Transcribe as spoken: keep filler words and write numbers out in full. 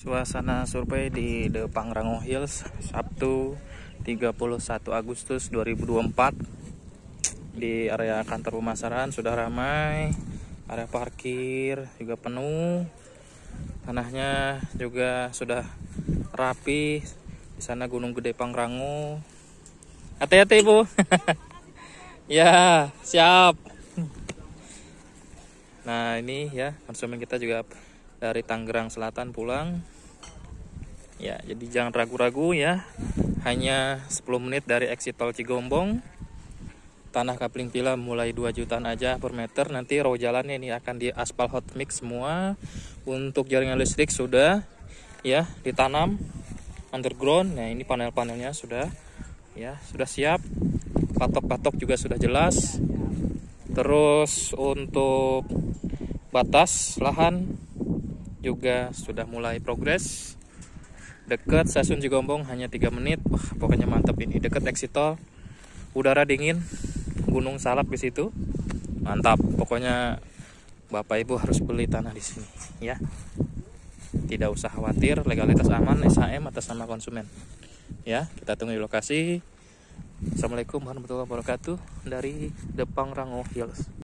Suasana survei di The Pangrango Hills Sabtu tiga puluh satu Agustus dua ribu dua puluh empat. Di area kantor pemasaran sudah ramai, area parkir juga penuh, tanahnya juga sudah rapi. Di sana Gunung Gede Pangrango. Hati-hati Bu. Ya, siap. Nah, ini ya konsumen kita juga dari Tangerang Selatan pulang. Ya, jadi jangan ragu-ragu ya. Hanya sepuluh menit dari exit tol Cigombong. Tanah Kapling Villa mulai dua jutaan aja per meter. Nanti row jalannya ini akan di aspal hot mix semua. Untuk jaringan listrik sudah ya ditanam underground. Nah, ini panel-panelnya sudah ya, sudah siap. Patok-patok juga sudah jelas. Terus untuk batas lahan juga sudah mulai progres. Dekat stasiun Cigombong hanya tiga menit. Wah, pokoknya mantap ini. Dekat exit tol, udara dingin, Gunung Salak di situ. Mantap. Pokoknya Bapak Ibu harus beli tanah di sini, ya. Tidak usah khawatir, legalitas aman, S H M atas nama konsumen. Ya, kita tunggu di lokasi. Assalamualaikum warahmatullahi wabarakatuh dari The Pangrango Hills.